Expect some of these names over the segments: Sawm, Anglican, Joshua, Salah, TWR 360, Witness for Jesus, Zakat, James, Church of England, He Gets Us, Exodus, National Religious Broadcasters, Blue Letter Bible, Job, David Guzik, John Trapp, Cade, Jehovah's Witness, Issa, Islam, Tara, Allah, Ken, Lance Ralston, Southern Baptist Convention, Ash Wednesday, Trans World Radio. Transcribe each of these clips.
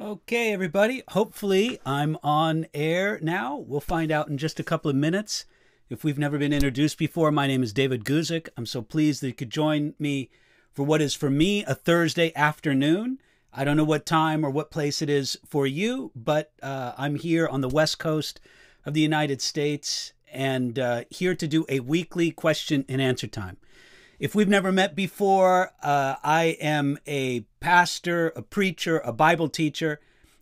Okay, everybody. Hopefully I'm on air now. We'll find out in just a couple of minutes. If we've never been introduced before, my name is David Guzik. I'm so pleased that you could join me for what is, for me, a Thursday afternoon. I don't know what time or what place it is for you, but I'm here on the West Coast of the United States and here to do a weekly question and answer time. If we've never met before, I am a pastor, a preacher, a Bible teacher,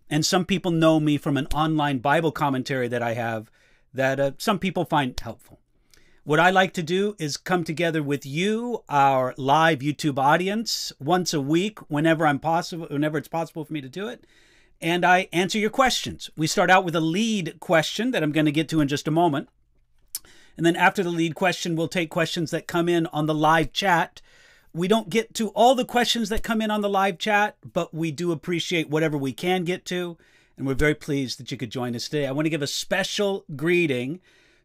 and some people know me from an online Bible commentary that I have that some people find helpful. What I like to do is come together with you, our live YouTube audience, once a week, whenever it's possible for me to do it, and I answer your questions. We start out with a lead question that I'm going to get to in just a moment. And then after the lead question, we'll take questions that come in on the live chat. We don't get to all the questions that come in on the live chat, but we do appreciate whatever we can get to. And we're very pleased that you could join us today. I want to give a special greeting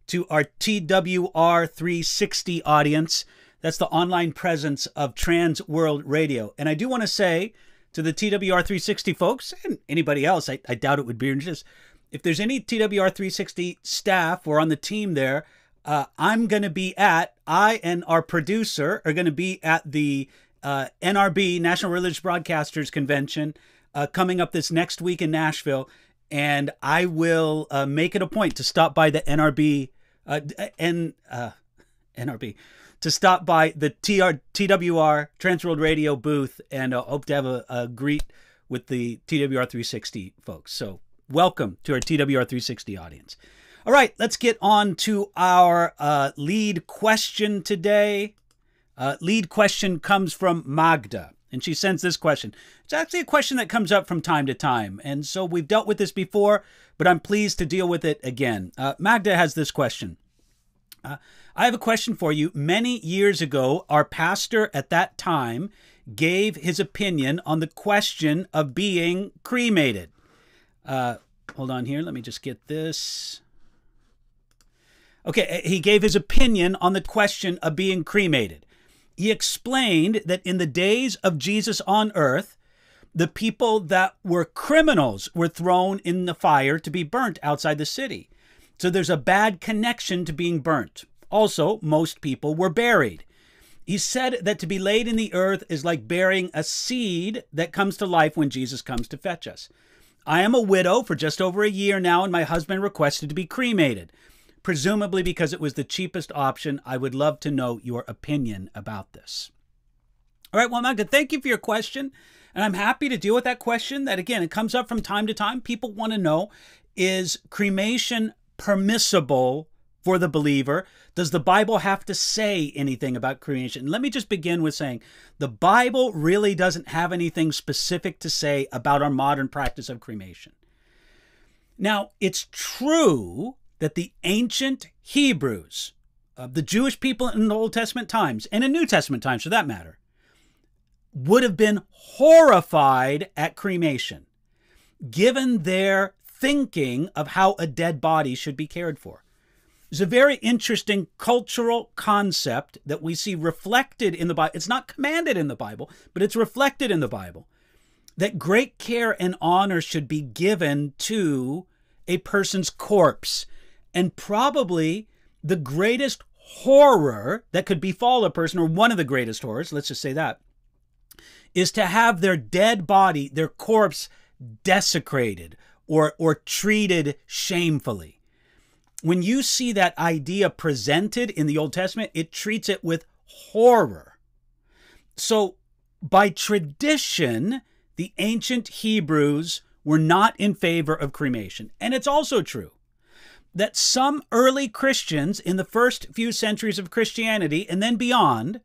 to our TWR 360 audience. That's the online presence of Trans World Radio. And I do want to say to the TWR 360 folks and anybody else, I doubt it would be just, if there's any TWR 360 staff or on the team there, I and our producer are going to be at the NRB, National Religious Broadcasters Convention, coming up this next week in Nashville. And I will make it a point to stop by the TWR, Trans World Radio booth, and hope to have a greet with the TWR 360 folks. So welcome to our TWR 360 audience. All right, let's get on to our lead question today. Lead question comes from Magda, and she sends this question. It's actually a question that comes up from time to time, and so we've dealt with this before, but I'm pleased to deal with it again. Magda has this question. I have a question for you. Many years ago, our pastor at that time gave his opinion on the question of being cremated. Hold on here. Let me just get this. Okay, he gave his opinion on the question of being cremated. He explained that in the days of Jesus on earth, the people that were criminals were thrown in the fire to be burnt outside the city. So there's a bad connection to being burnt. Also, most people were buried. He said that to be laid in the earth is like burying a seed that comes to life when Jesus comes to fetch us. I am a widow for just over a year now, and my husband requested to be cremated, presumably because it was the cheapest option. I would love to know your opinion about this. All right, well, Magda, thank you for your question. And I'm happy to deal with that question that, again, it comes up from time to time. People want to know, is cremation permissible for the believer? Does the Bible have to say anything about cremation? And let me just begin with saying the Bible really doesn't have anything specific to say about our modern practice of cremation. Now, it's true that the ancient Hebrews, the Jewish people in the Old Testament times, and in New Testament times for that matter, would have been horrified at cremation, given their thinking of how a dead body should be cared for. It's a very interesting cultural concept that we see reflected in the Bible. It's not commanded in the Bible, but it's reflected in the Bible, that great care and honor should be given to a person's corpse. And probably the greatest horror that could befall a person, or one of the greatest horrors, let's just say that, is to have their dead body, their corpse, desecrated or treated shamefully. When you see that idea presented in the Old Testament, it treats it with horror. So by tradition, the ancient Hebrews were not in favor of cremation. And it's also true that some early Christians in the first few centuries of Christianity and then beyond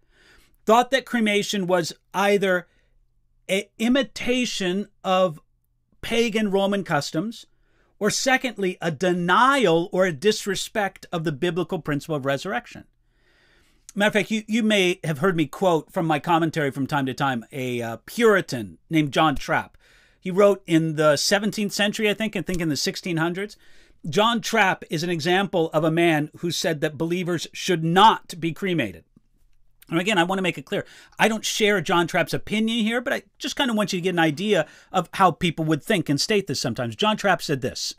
thought that cremation was either an imitation of pagan Roman customs, or secondly, a denial or a disrespect of the biblical principle of resurrection. Matter of fact, you may have heard me quote from my commentary from time to time a Puritan named John Trapp. He wrote in the 17th century, I think in the 1600s. John Trapp is an example of a man who said that believers should not be cremated. And again, I want to make it clear, I don't share John Trapp's opinion here, but I just kind of want you to get an idea of how people would think and state this sometimes. John Trapp said this: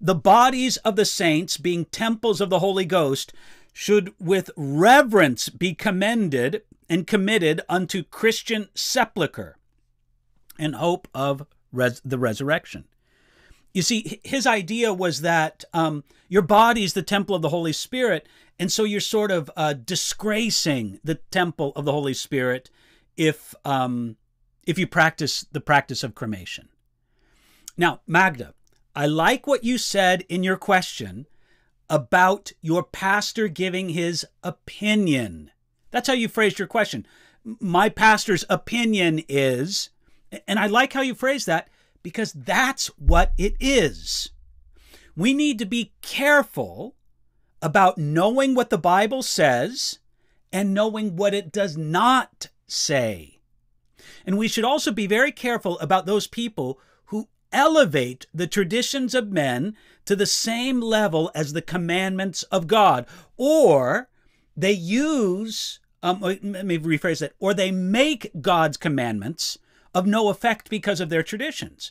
"The bodies of the saints, being temples of the Holy Ghost, should with reverence be commended and committed unto Christian sepulchre in hope of the resurrection." You see, his idea was that your body is the temple of the Holy Spirit, and so you're sort of disgracing the temple of the Holy Spirit if you practice the practice of cremation. Now, Magda, I like what you said in your question about your pastor giving his opinion. That's how you phrased your question. My pastor's opinion is, and I like how you phrased that, because that's what it is. We need to be careful about knowing what the Bible says and knowing what it does not say. And we should also be very careful about those people who elevate the traditions of men to the same level as the commandments of God, or they use, let me rephrase that, or they make God's commandments of no effect because of their traditions.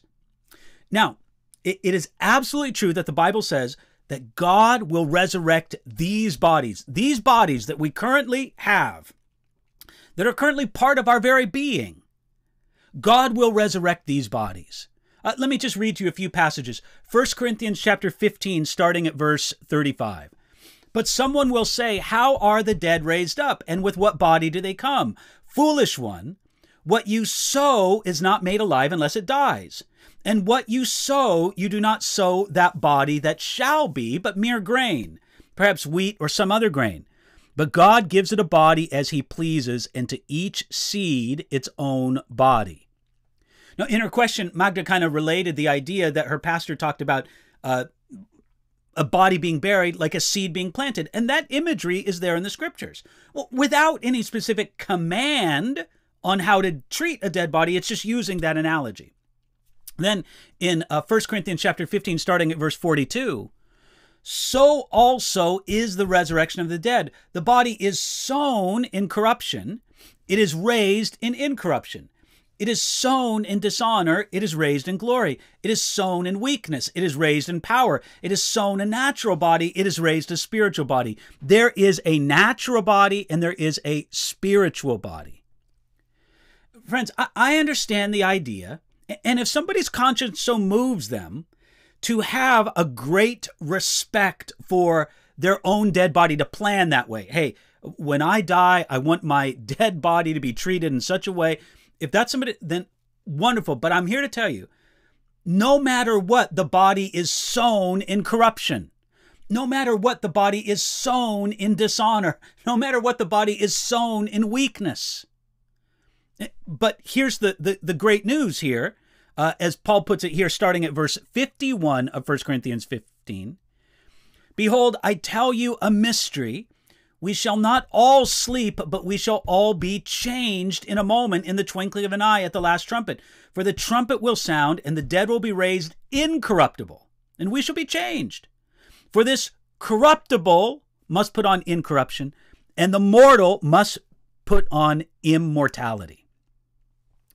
Now, it is absolutely true that the Bible says that God will resurrect these bodies that we currently have, that are currently part of our very being. God will resurrect these bodies. Let me just read to you a few passages. First Corinthians chapter 15, starting at verse 35. "But someone will say, how are the dead raised up, and with what body do they come? Foolish one, what you sow is not made alive unless it dies. And what you sow, you do not sow that body that shall be, but mere grain, perhaps wheat or some other grain. But God gives it a body as he pleases, and to each seed its own body." Now, in her question, Magda kind of related the idea that her pastor talked about a body being buried like a seed being planted. And that imagery is there in the scriptures. Well, without any specific command on how to treat a dead body, it's just using that analogy. Then in 1 Corinthians chapter 15, starting at verse 42, "So also is the resurrection of the dead. The body is sown in corruption. It is raised in incorruption. It is sown in dishonor. It is raised in glory. It is sown in weakness. It is raised in power. It is sown a natural body. It is raised a spiritual body. There is a natural body and there is a spiritual body." Friends, I understand the idea, and if somebody's conscience so moves them to have a great respect for their own dead body, to plan that way, hey, when I die, I want my dead body to be treated in such a way. If that's somebody, then wonderful. But I'm here to tell you, no matter what, the body is sown in corruption. No matter what, the body is sown in dishonor. No matter what, the body is sown in weakness. But here's the great news here, as Paul puts it here, starting at verse 51 of 1 Corinthians 15. "Behold, I tell you a mystery. We shall not all sleep, but we shall all be changed in a moment, in the twinkling of an eye, at the last trumpet. For the trumpet will sound, and the dead will be raised incorruptible, and we shall be changed. For this corruptible must put on incorruption, and the mortal must put on immortality."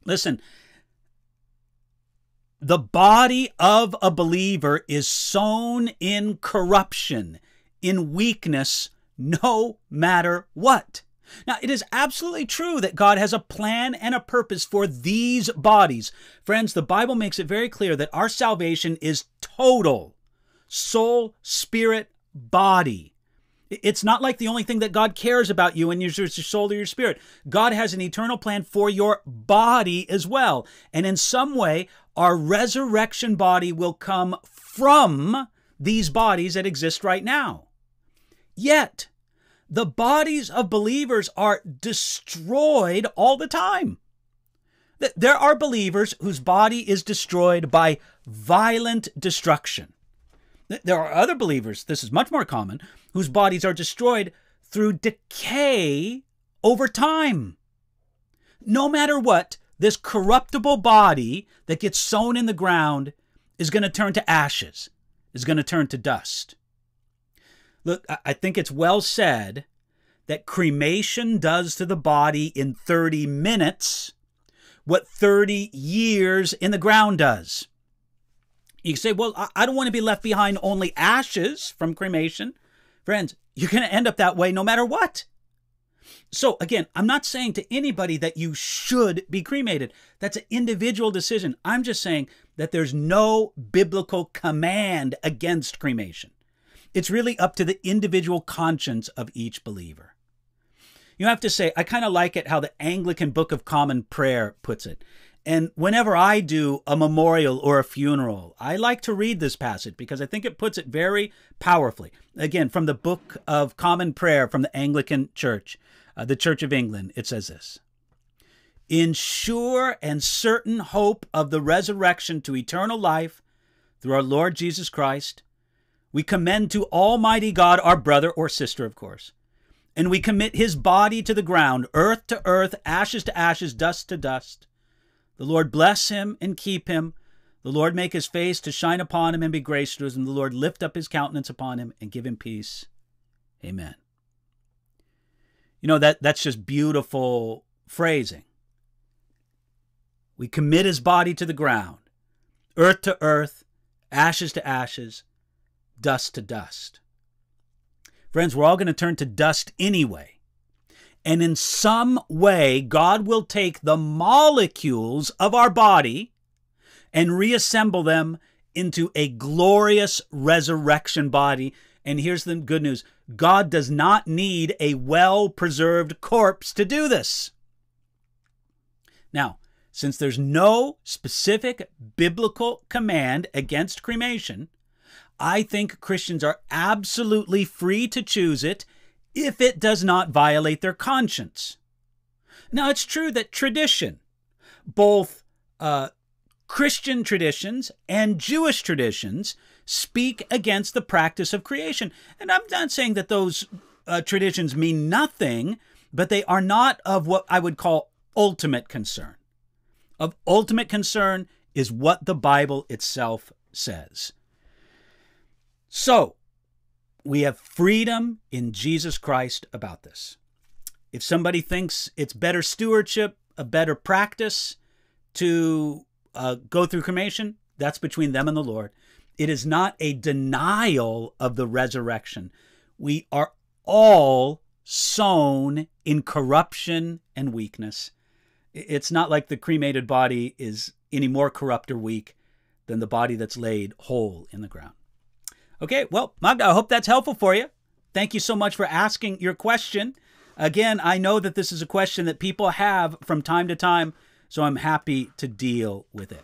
Listen, the body of a believer is sown in corruption, in weakness, no matter what. Now, it is absolutely true that God has a plan and a purpose for these bodies. Friends, the Bible makes it very clear that our salvation is total: soul, spirit, body. It's not like the only thing that God cares about you and your soul or your spirit. God has an eternal plan for your body as well. And in some way, our resurrection body will come from these bodies that exist right now. Yet, the bodies of believers are destroyed all the time. There are believers whose body is destroyed by violent destruction. There are other believers, this is much more common, whose bodies are destroyed through decay over time. No matter what, this corruptible body that gets sown in the ground is going to turn to ashes, is going to turn to dust. Look, I think it's well said that cremation does to the body in 30 minutes, what 30 years in the ground does. You say, well, I don't want to be left behind only ashes from cremation. Friends, you're going to end up that way no matter what. So again, I'm not saying to anybody that you should be cremated. That's an individual decision. I'm just saying that there's no biblical command against cremation. It's really up to the individual conscience of each believer. You have to say, I kind of like it how the Anglican Book of Common Prayer puts it. And whenever I do a memorial or a funeral, I like to read this passage because I think it puts it very powerfully. Again, from the Book of Common Prayer from the Anglican Church, the Church of England, it says this. In sure and certain hope of the resurrection to eternal life through our Lord Jesus Christ, we commend to Almighty God our brother or sister, of course, and we commit his body to the ground, earth to earth, ashes to ashes, dust to dust. The Lord bless him and keep him. The Lord make his face to shine upon him and be gracious to him. The Lord lift up his countenance upon him and give him peace. Amen. You know, that's just beautiful phrasing. We commit his body to the ground, earth to earth, ashes to ashes, dust to dust. Friends, we're all going to turn to dust anyway. And in some way, God will take the molecules of our body and reassemble them into a glorious resurrection body. And here's the good news. God does not need a well-preserved corpse to do this. Now, since there's no specific biblical command against cremation, I think Christians are absolutely free to choose it if it does not violate their conscience. Now, it's true that tradition, both Christian traditions and Jewish traditions, speak against the practice of cremation. And I'm not saying that those traditions mean nothing, but they are not of what I would call ultimate concern. Of ultimate concern is what the Bible itself says. So, we have freedom in Jesus Christ about this. If somebody thinks it's better stewardship, a better practice to go through cremation, that's between them and the Lord. It is not a denial of the resurrection. We are all sown in corruption and weakness. It's not like the cremated body is any more corrupt or weak than the body that's laid whole in the ground. Okay, well, Magda, I hope that's helpful for you. Thank you so much for asking your question. Again, I know that this is a question that people have from time to time, so I'm happy to deal with it.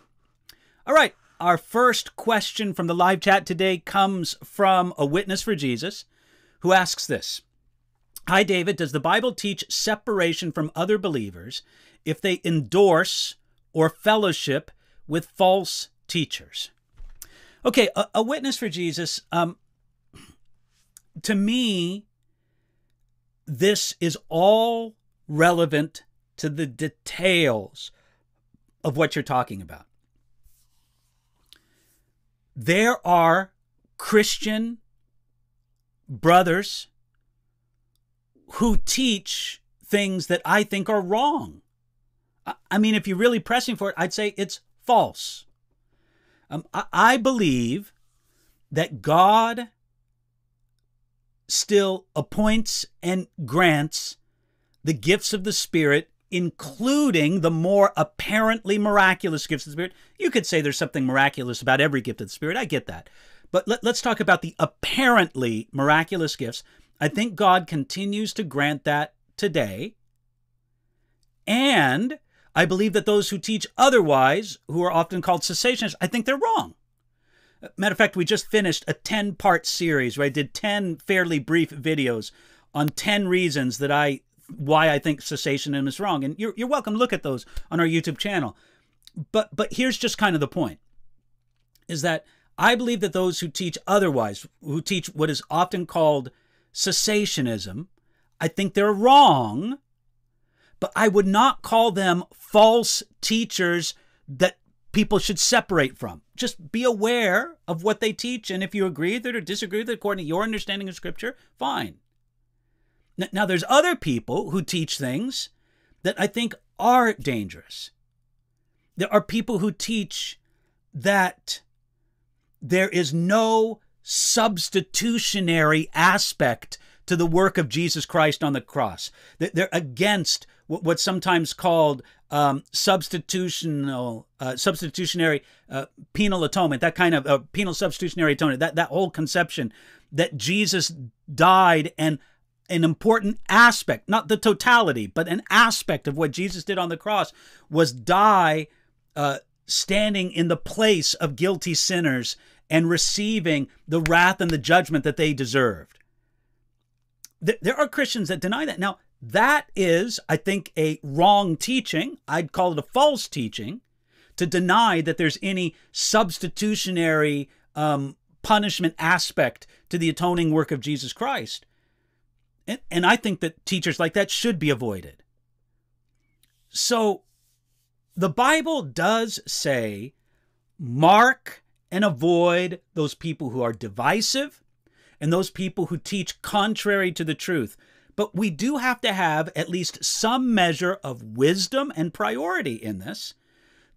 All right, our first question from the live chat today comes from a Witness for Jesus who asks this. Hi, David. Does the Bible teach separation from other believers if they endorse or fellowship with false teachers? Okay, a Witness for Jesus, to me, this is all relevant to the details of what you're talking about. There are Christian brothers who teach things that I think are wrong. I mean, if you're really pressing for it, I'd say it's false. I believe that God still appoints and grants the gifts of the Spirit, including the more apparently miraculous gifts of the Spirit. You could say there's something miraculous about every gift of the Spirit. I get that. But let's talk about the apparently miraculous gifts. I think God continues to grant that today. And I believe that those who teach otherwise, who are often called cessationists, I think they're wrong. Matter of fact, we just finished a 10-part series where I did 10 fairly brief videos on 10 reasons that why I think cessationism is wrong. And you're welcome to look at those on our YouTube channel. But here's just kind of the point, is that I believe that those who teach otherwise, who teach what is often called cessationism, I think they're wrong. But I would not call them false teachers that people should separate from. Just be aware of what they teach, and if you agree with it or disagree with it according to your understanding of Scripture, fine. Now, there's other people who teach things that I think are dangerous. There are people who teach that there is no substitutionary aspect to the work of Jesus Christ on the cross. They're against what's sometimes called substitutionary penal atonement, that kind of penal substitutionary atonement, that whole conception that Jesus died, and an important aspect, not the totality, but an aspect of what Jesus did on the cross was die standing in the place of guilty sinners and receiving the wrath and the judgment that they deserved. There are Christians that deny that. Now, that is, I think, a wrong teaching. I'd call it a false teaching, to deny that there's any substitutionary punishment aspect to the atoning work of Jesus Christ. And I think that teachers like that should be avoided. So the Bible does say, mark and avoid those people who are divisive and those people who teach contrary to the truth. But we do have to have at least some measure of wisdom and priority in this,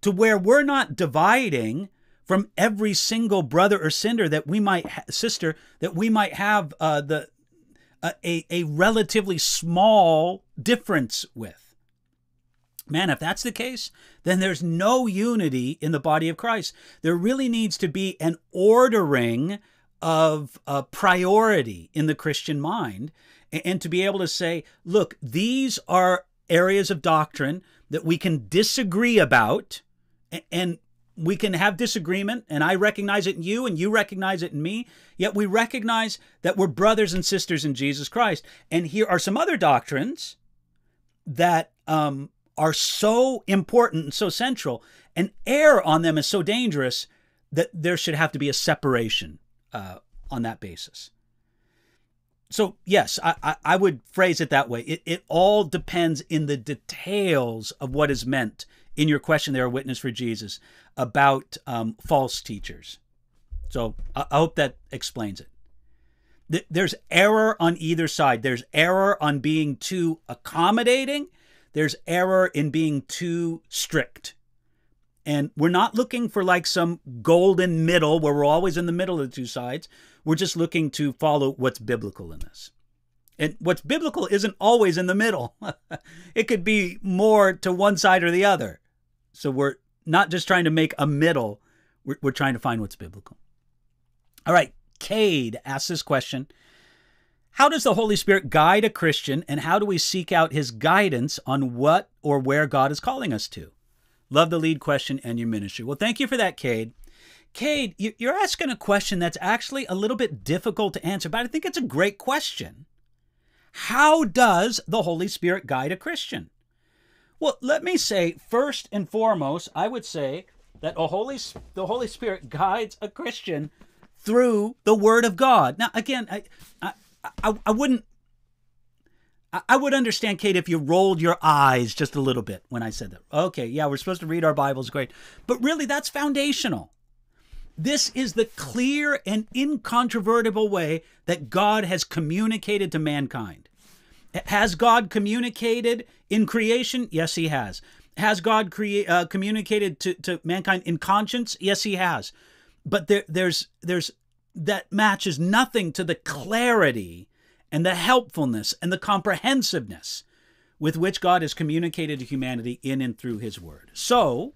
to where we're not dividing from every single brother or sister that we might have a relatively small difference with. Man, if that's the case, then there's no unity in the body of Christ. There really needs to be an ordering of priority in the Christian mind, and to be able to say, look, these are areas of doctrine that we can disagree about, and we can have disagreement, and I recognize it in you, and you recognize it in me, yet we recognize that we're brothers and sisters in Jesus Christ. And here are some other doctrines that are so important and so central, and error on them is so dangerous that there should have to be a separation on that basis. So, yes, I would phrase it that way. It all depends in the details of what is meant in your question there, Witness for Jesus, about false teachers. So I hope that explains it. There's error on either side. There's error on being too accommodating. There's error in being too strict. And we're not looking for like some golden middle where we're always in the middle of the two sides. We're just looking to follow what's biblical in this. And what's biblical isn't always in the middle. It could be more to one side or the other. So we're not just trying to make a middle. We're trying to find what's biblical. All right. Cade asks this question. How does the Holy Spirit guide a Christian, and how do we seek out his guidance on what or where God is calling us to? Love the lead question and your ministry. Well, thank you for that, Cade. Cade, you're asking a question that's actually a little bit difficult to answer, but I think it's a great question. How does the Holy Spirit guide a Christian? Well, let me say, first and foremost, I would say that the Holy Spirit guides a Christian through the Word of God. Now, again, I would understand, Kate, if you rolled your eyes just a little bit when I said that. Okay, yeah, we're supposed to read our Bibles, great. But really, that's foundational. This is the clear and incontrovertible way that God has communicated to mankind. Has God communicated in creation? Yes, he has. Has God communicated to mankind in conscience? Yes, he has. But that matches nothing to the clarity and the helpfulness and the comprehensiveness with which God has communicated to humanity in and through his word. So,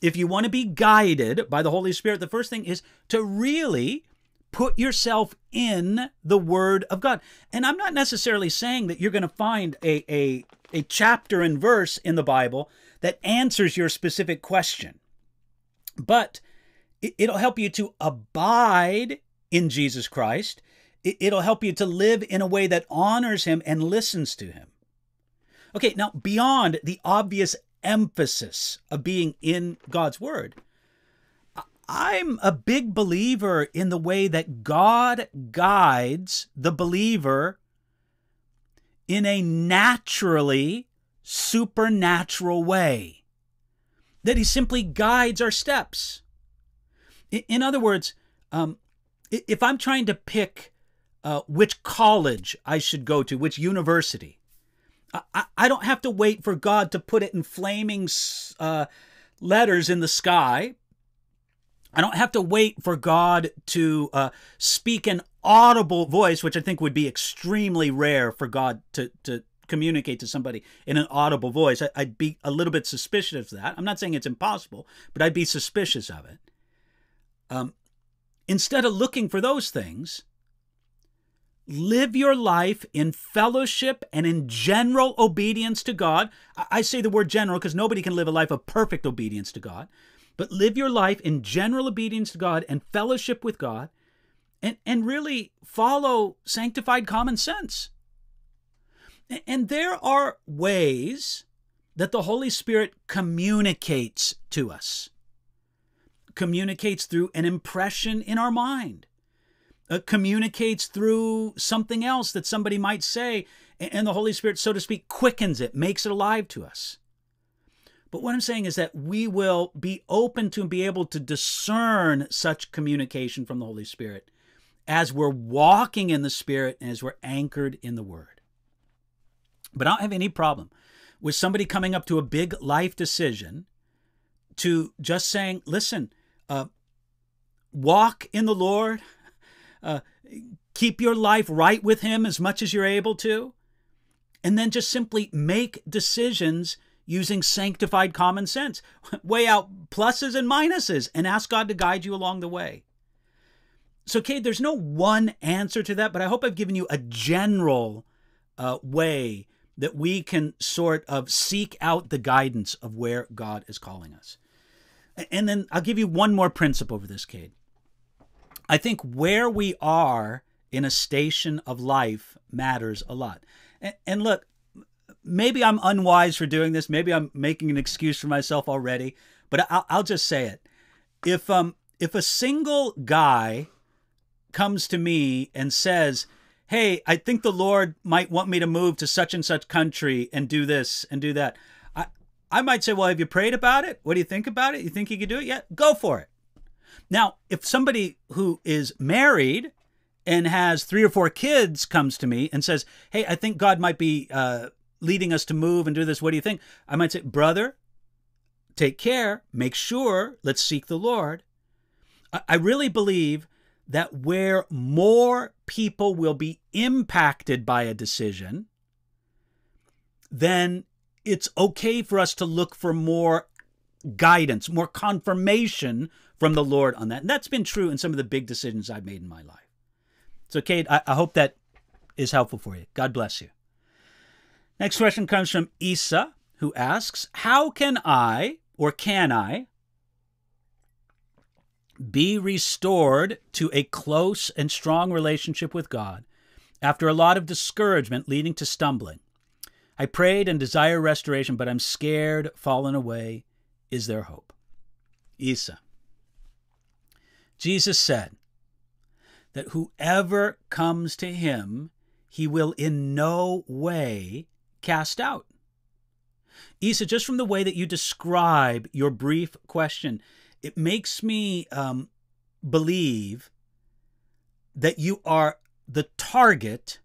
if you want to be guided by the Holy Spirit, the first thing is to really put yourself in the Word of God. And I'm not necessarily saying that you're going to find a chapter and verse in the Bible that answers your specific question, but it'll help you to abide in Jesus Christ. It'll help you to live in a way that honors him and listens to him. Okay, now beyond the obvious emphasis of being in God's Word, I'm a big believer in the way that God guides the believer in a naturally supernatural way, that he simply guides our steps. In other words, if I'm trying to pick which college I should go to, which university. I don't have to wait for God to put it in flaming letters in the sky. I don't have to wait for God to speak an audible voice, which I think would be extremely rare for God to communicate to somebody in an audible voice. I'd be a little bit suspicious of that. I'm not saying it's impossible, but I'd be suspicious of it. Instead of looking for those things, live your life in fellowship and in general obedience to God. I say the word general because nobody can live a life of perfect obedience to God. But live your life in general obedience to God and fellowship with God, and really follow sanctified common sense. And there are ways that the Holy Spirit communicates to us. Communicates through an impression in our mind. Communicates through something else that somebody might say, and the Holy Spirit, so to speak, quickens it, makes it alive to us. But what I'm saying is that we will be open to and be able to discern such communication from the Holy Spirit as we're walking in the Spirit and as we're anchored in the Word. But I don't have any problem with somebody coming up to a big life decision to just saying, listen, walk in the Lord, keep your life right with Him as much as you're able to, and then just simply make decisions using sanctified common sense. Weigh out pluses and minuses and ask God to guide you along the way. So, Cade, there's no one answer to that, but I hope I've given you a general way that we can sort of seek out the guidance of where God is calling us. And then I'll give you one more principle over this, Cade. I think where we are in a station of life matters a lot. And look, maybe I'm unwise for doing this. Maybe I'm making an excuse for myself already, but I'll just say it. If a single guy comes to me and says, hey, I think the Lord might want me to move to such and such country and do this and do that, I might say, well, have you prayed about it? What do you think about it? You think you could do it? Yeah, go for it. Now, if somebody who is married and has 3 or 4 kids comes to me and says, hey, I think God might be leading us to move and do this, what do you think? I might say, brother, take care, make sure, let's seek the Lord. I really believe that where more people will be impacted by a decision, then it's okay for us to look for more guidance, more confirmation from the Lord on that. And that's been true in some of the big decisions I've made in my life. So, Cade, I hope that is helpful for you. God bless you. Next question comes from Issa, who asks, how can I, or can I, be restored to a close and strong relationship with God after a lot of discouragement leading to stumbling? I prayed and desire restoration, but I'm scared, fallen away. Is there hope? Issa, Jesus said that whoever comes to Him, He will in no way cast out. Issa, just from the way that you describe your brief question, it makes me believe that you are the target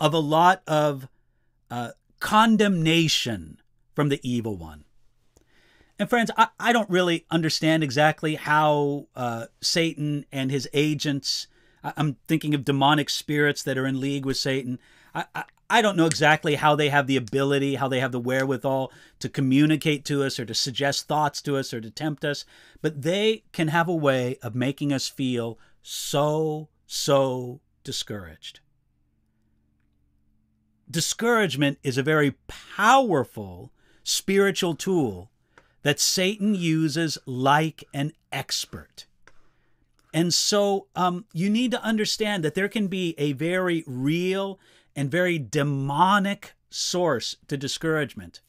of a lot of condemnation from the evil one. And friends, I don't really understand exactly how Satan and his agents, I'm thinking of demonic spirits that are in league with Satan. I don't know exactly how they have the ability, how they have the wherewithal to communicate to us or to suggest thoughts to us or to tempt us, but they can have a way of making us feel so discouraged. Discouragement is a very powerful spiritual tool that Satan uses like an expert. And so you need to understand that there can be a very real and very demonic source to discouragement.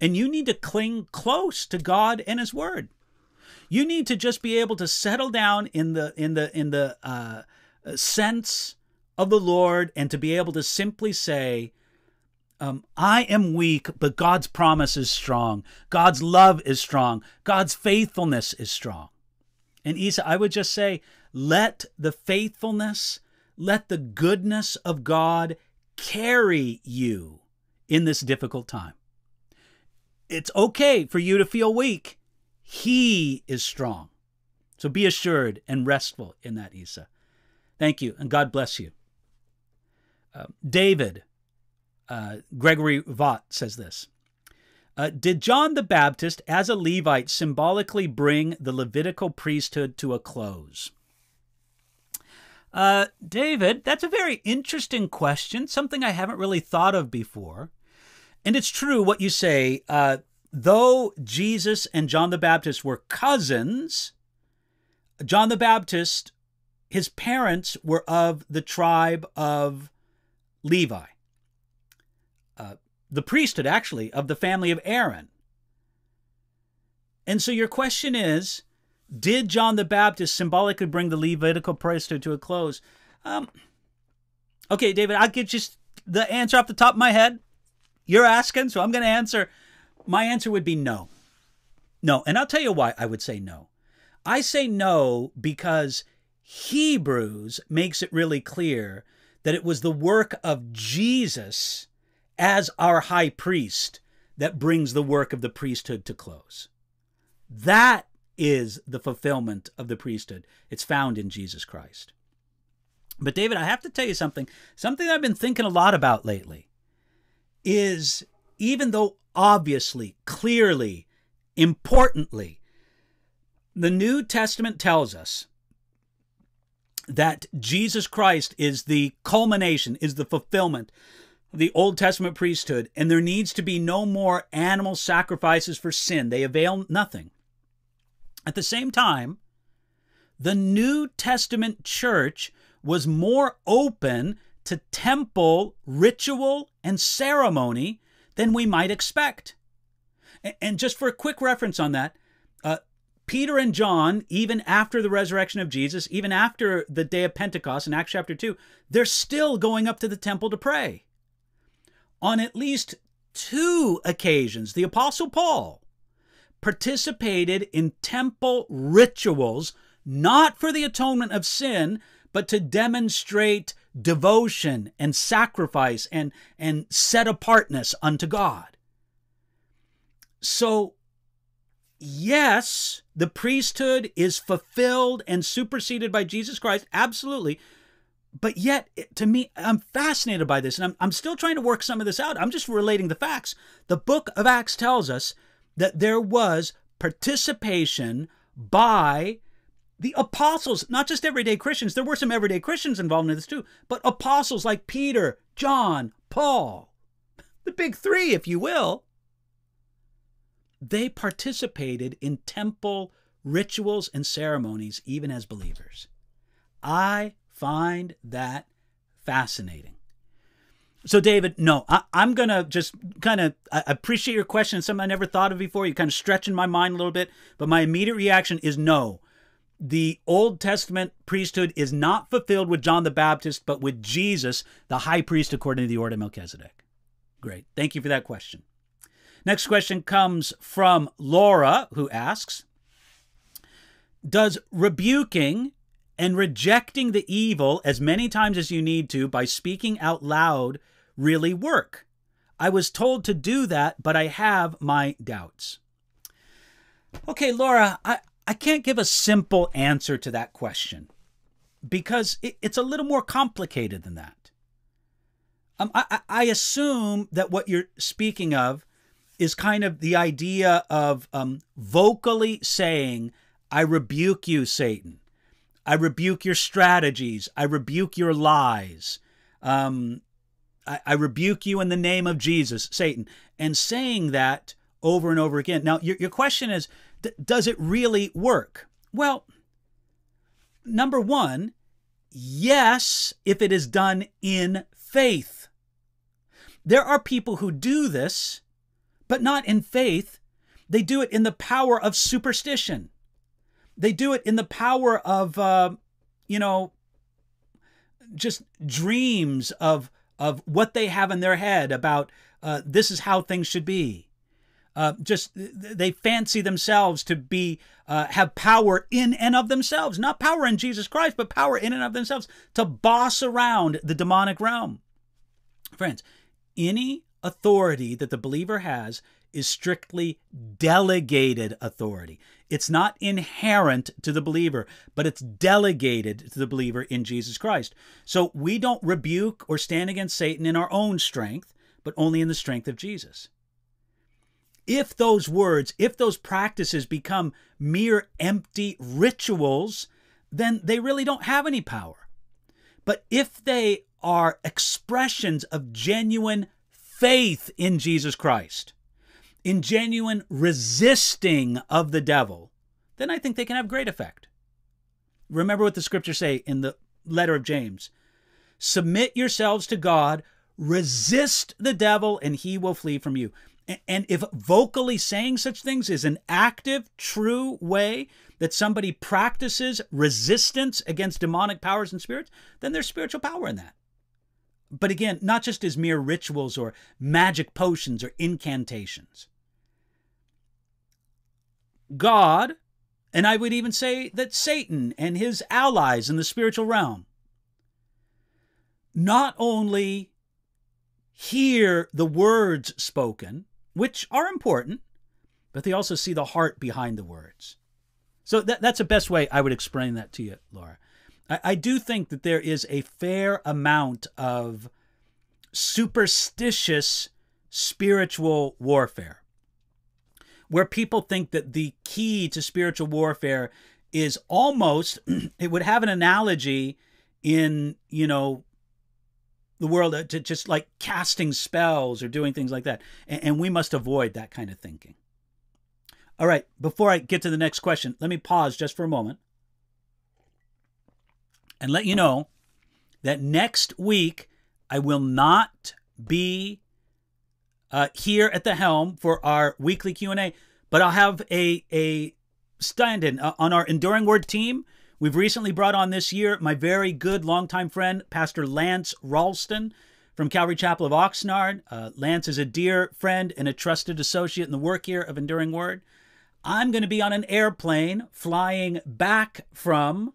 And you need to cling close to God and His Word. You need to just be able to settle down in the sense of the Lord and to be able to simply say, I am weak, but God's promise is strong. God's love is strong. God's faithfulness is strong. And Isa, I would just say, let the faithfulness, Let the goodness of God carry you in this difficult time. It's okay for you to feel weak. He is strong. So be assured and restful in that, Issa. Thank you, and God bless you. David Gregory Vaught says this. Did John the Baptist, as a Levite, symbolically bring the Levitical priesthood to a close? David, that's a very interesting question, something I haven't really thought of before. And it's true what you say. Though Jesus and John the Baptist were cousins, John the Baptist, his parents were of the tribe of Levi. The priesthood, actually, of the family of Aaron. And so your question is, did John the Baptist symbolically bring the Levitical priesthood to a close? Okay, David, I'll get just the answer off the top of my head. You're asking, so I'm going to answer. My answer would be no. No, and I'll tell you why I would say no. I say no because Hebrews makes it really clear that it was the work of Jesus as our high priest that brings the work of the priesthood to close. That is the fulfillment of the priesthood. It's found in Jesus Christ. But David, I have to tell you something I've been thinking a lot about lately is, even though obviously, clearly, importantly, the New Testament tells us that Jesus Christ is the culmination, is the fulfillment of the Old Testament priesthood, and there needs to be no more animal sacrifices for sin. They avail nothing. At the same time, the New Testament church was more open to temple, ritual, and ceremony than we might expect. And just for a quick reference on that, Peter and John, even after the resurrection of Jesus, even after the day of Pentecost in Acts chapter 2, they're still going up to the temple to pray. On at least two occasions, the Apostle Paul participated in temple rituals, not for the atonement of sin, but to demonstrate devotion and sacrifice and set apartness unto God. So, yes, the priesthood is fulfilled and superseded by Jesus Christ, absolutely. But yet, to me, I'm fascinated by this, and I'm still trying to work some of this out. I'm just relating the facts. The book of Acts tells us that there was participation by the apostles, not just everyday Christians. There were some everyday Christians involved in this too, but apostles like Peter, John, Paul, the big three, if you will. They participated in temple rituals and ceremonies, even as believers. I find that fascinating. So, David, no, I'm going to just kind of appreciate your question. It's something I never thought of before. You're kind of stretching my mind a little bit. But my immediate reaction is no. The Old Testament priesthood is not fulfilled with John the Baptist, but with Jesus, the high priest, according to the order of Melchizedek. Great. Thank you for that question. Next question comes from Laura, who asks, does rebuking and rejecting the evil as many times as you need to by speaking out loud really work? I was told to do that, but I have my doubts. Okay, Laura, I can't give a simple answer to that question because it's a little more complicated than that. I assume that what you're speaking of is kind of the idea of vocally saying, I rebuke you, Satan. I rebuke your strategies. I rebuke your lies. I rebuke you in the name of Jesus, Satan. And saying that over and over again. Now, your question is, does it really work? Well, number one, yes, if it is done in faith. There are people who do this, but not in faith. They do it in the power of superstition. They do it in the power of, you know, just dreams of what they have in their head about this is how things should be. they fancy themselves to be have power in and of themselves, not power in Jesus Christ, but power in and of themselves to boss around the demonic realm. Friends, any authority that the believer has is strictly delegated authority. It's not inherent to the believer, but it's delegated to the believer in Jesus Christ. So we don't rebuke or stand against Satan in our own strength, but only in the strength of Jesus. If those words, if those practices become mere empty rituals, then they really don't have any power. But if they are expressions of genuine faith in Jesus Christ, in genuine resisting of the devil, then I think they can have great effect. Remember what the scriptures say in the letter of James. Submit yourselves to God, resist the devil, and he will flee from you. And if vocally saying such things is an active, true way that somebody practices resistance against demonic powers and spirits, then there's spiritual power in that. But again, not just as mere rituals or magic potions or incantations. God, and I would even say that Satan and his allies in the spiritual realm, not only hear the words spoken, which are important, but they also see the heart behind the words. So that's the best way I would explain that to you, Laura. I do think that there is a fair amount of superstitious spiritual warfare, where people think that the key to spiritual warfare is almost, it would have an analogy in, you know, the world to just like casting spells or doing things like that. And we must avoid that kind of thinking. All right, before I get to the next question, let me pause just for a moment and let you know that next week I will not be here at the helm for our weekly Q&A, but I'll have a stand-in on our Enduring Word team. We've recently brought on this year my very good longtime friend, Pastor Lance Ralston from Calvary Chapel of Oxnard. Lance is a dear friend and a trusted associate in the work here of Enduring Word. I'm going to be on an airplane flying back from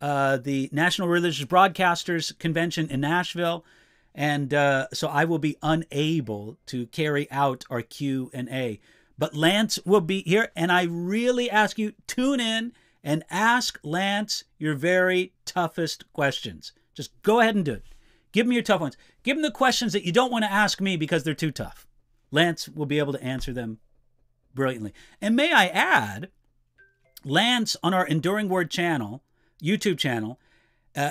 the National Religious Broadcasters Convention in Nashville, and so I will be unable to carry out our Q&A. But Lance will be here, and I really ask you, tune in and ask Lance your very toughest questions. Just go ahead and do it. Give him your tough ones. Give him the questions that you don't want to ask me because they're too tough. Lance will be able to answer them brilliantly. And may I add, Lance on our Enduring Word channel, YouTube channel,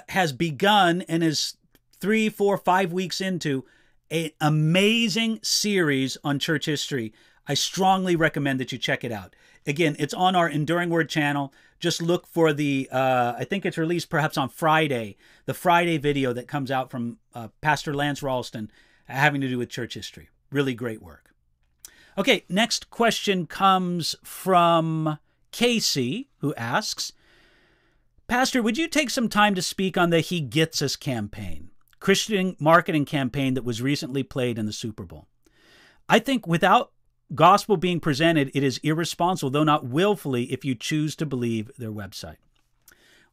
has begun and is 3, 4, 5 weeks into an amazing series on church history. I strongly recommend that you check it out. Again, it's on our Enduring Word channel. Just look for the, I think it's released perhaps on Friday, the Friday video that comes out from Pastor Lance Ralston having to do with church history. Really great work. Okay, next question comes from Casey, who asks, Pastor, would you take some time to speak on the He Gets Us campaign, Christian marketing campaign that was recently played in the Super Bowl? I think without gospel being presented, it is irresponsible, though not willfully, if you choose to believe their website.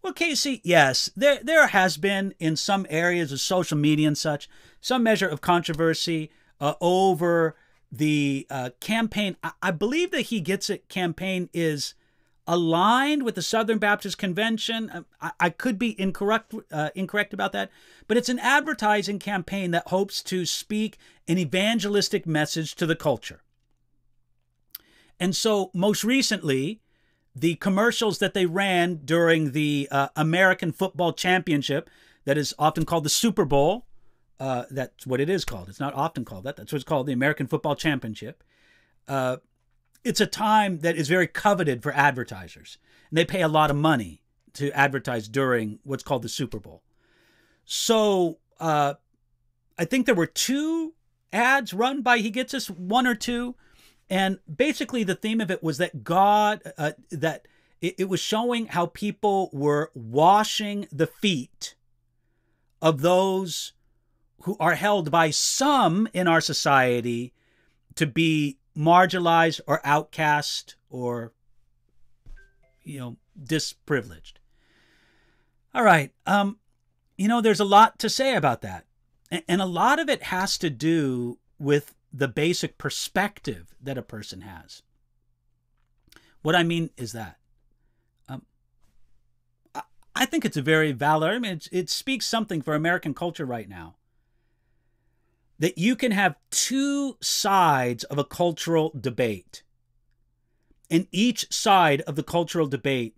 Well, Casey, yes, there has been in some areas of social media and such, some measure of controversy over the campaign. I believe that He Gets It campaign is aligned with the Southern Baptist Convention. I could be incorrect about that, but it's an advertising campaign that hopes to speak an evangelistic message to the culture. And so most recently, the commercials that they ran during the American Football Championship, that is often called the Super Bowl, that's what it is called. It's not often called that. That's what it's called, the American Football Championship. It's a time that is very coveted for advertisers, and they pay a lot of money to advertise during what's called the Super Bowl. So I think there were 2 ads run by He Gets Us, 1 or 2. And basically the theme of it was that God, that it was showing how people were washing the feet of those who are held by some in our society to be marginalized or outcast or, you know, disprivileged. All right. You know, there's a lot to say about that. And a lot of it has to do with the basic perspective that a person has. What I mean is that I think it's a very valid, I mean, it speaks something for American culture right now. That you can have two sides of a cultural debate. And each side of the cultural debate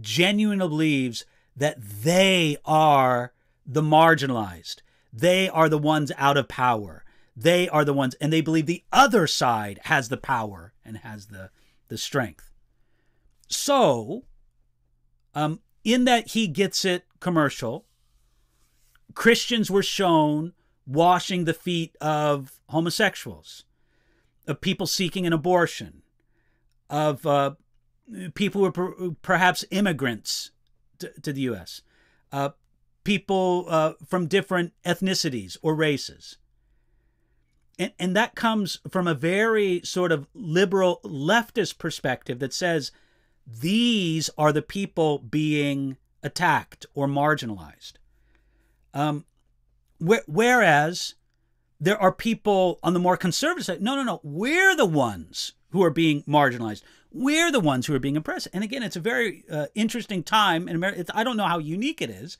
genuinely believes that they are the marginalized. They are the ones out of power. They are the ones, and they believe the other side has the power and has the strength. So, in that He Gets It commercial, Christians were shown washing the feet of homosexuals, of people seeking an abortion, of people who were perhaps immigrants to the U.S., people from different ethnicities or races. And that comes from a very sort of liberal leftist perspective that says these are the people being attacked or marginalized. Whereas there are people on the more conservative side, no, we're the ones who are being marginalized. We're the ones who are being oppressed. And again, it's a very interesting time in America. I don't know how unique it is,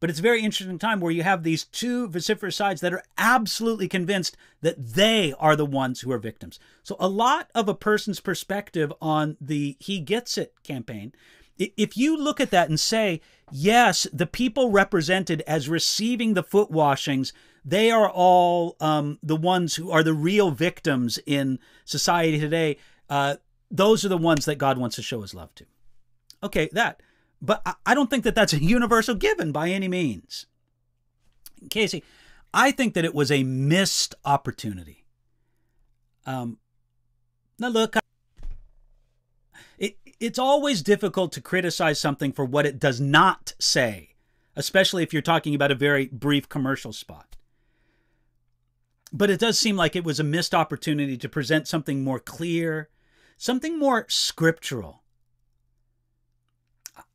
but it's a very interesting time where you have these two vociferous sides that are absolutely convinced that they are the ones who are victims. So a lot of a person's perspective on the He Gets It campaign, if you look at that and say, yes, the people represented as receiving the foot washings, they are all the ones who are the real victims in society today. Those are the ones that God wants to show His love to. Okay, that. But I don't think that that's a universal given by any means. Casey, I think that it was a missed opportunity. Now, look, it's always difficult to criticize something for what it does not say, especially if you're talking about a very brief commercial spot. But it does seem like it was a missed opportunity to present something more clear, something more scriptural.